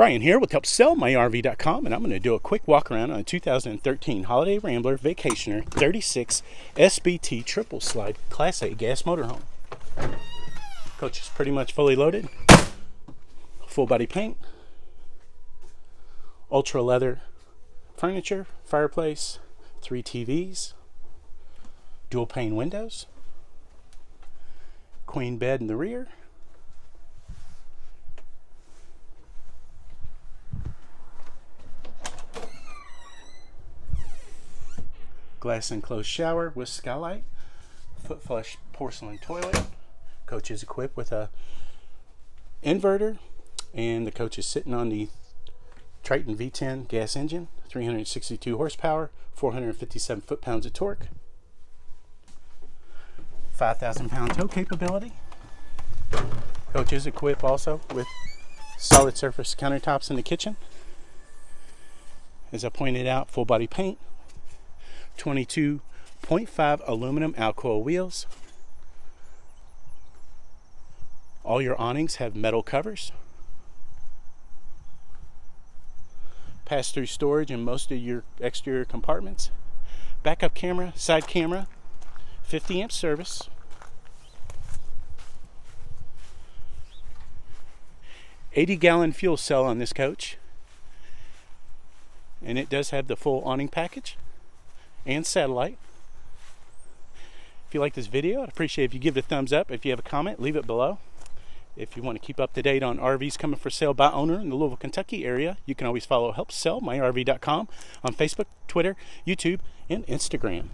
Brian here with HelpSellMyRV.com, and I'm going to do a quick walk around on a 2013 Holiday Rambler Vacationer 36 SBT triple slide Class A gas motorhome. Coach is pretty much fully loaded. Full body paint, ultra leather furniture, fireplace, 3 TVs, dual pane windows, queen bed in the rear, glass enclosed shower with skylight, foot flush porcelain toilet. Coach is equipped with a inverter, and the coach is sitting on the Triton V10 gas engine, 362 horsepower, 457 foot-pounds of torque, 5,000-pound tow capability. Coach is equipped also with solid surface countertops in the kitchen. As I pointed out, full body paint, 22.5 aluminum Alcoa wheels. All your awnings have metal covers. Pass-through storage in most of your exterior compartments. Backup camera, side camera, 50-amp service. $80-gallon fuel cell on this coach. And it does have the full awning package and satellite. If you like this video, I'd appreciate if you give it a thumbs up. If you have a comment, leave it below. If you want to keep up to date on RVs coming for sale by owner in the Louisville, Kentucky area, you can always follow HelpSellMyRV.com on Facebook, Twitter, YouTube, and Instagram.